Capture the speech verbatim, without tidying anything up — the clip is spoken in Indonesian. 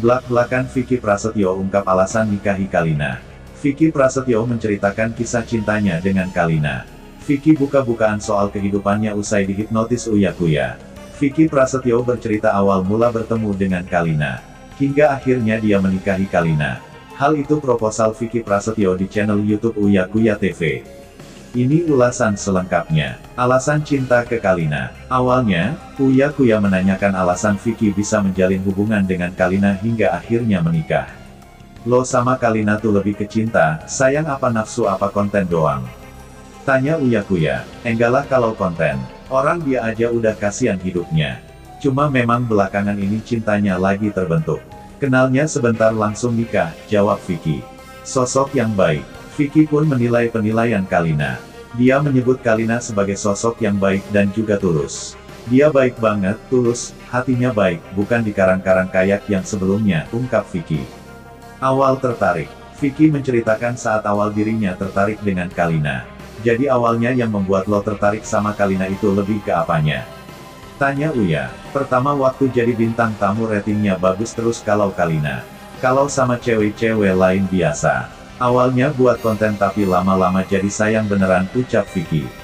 Belak-belakan Vicky Prasetyo ungkap alasan nikahi Kalina. Vicky Prasetyo menceritakan kisah cintanya dengan Kalina. Vicky buka-bukaan soal kehidupannya usai dihipnotis Uya Kuya. Vicky Prasetyo bercerita awal mula bertemu dengan Kalina, hingga akhirnya dia menikahi Kalina. Hal itu proposal Vicky Prasetyo di channel YouTube Uya Kuya T V. Ini ulasan selengkapnya. Alasan cinta ke Kalina. Awalnya, Uya Kuya menanyakan alasan Vicky bisa menjalin hubungan dengan Kalina hingga akhirnya menikah. Lo sama Kalina tuh lebih ke cinta, sayang apa nafsu apa konten doang? Tanya Uya Kuya. Enggalah kalau konten. Orang dia aja udah kasihan hidupnya. Cuma memang belakangan ini cintanya lagi terbentuk. Kenalnya sebentar langsung nikah, jawab Vicky. Sosok yang baik. Vicky pun menilai penilaian Kalina. Dia menyebut Kalina sebagai sosok yang baik dan juga tulus. Dia baik banget, tulus, hatinya baik, bukan di karang-karang kayak yang sebelumnya, ungkap Vicky. Awal tertarik. Vicky menceritakan saat awal dirinya tertarik dengan Kalina. Jadi awalnya yang membuat lo tertarik sama Kalina itu lebih ke apanya? Tanya Uya. Pertama waktu jadi bintang tamu ratingnya bagus terus kalau Kalina. Kalau sama cewek-cewek lain biasa. Awalnya buat konten tapi lama-lama jadi sayang beneran, ucap Vicky.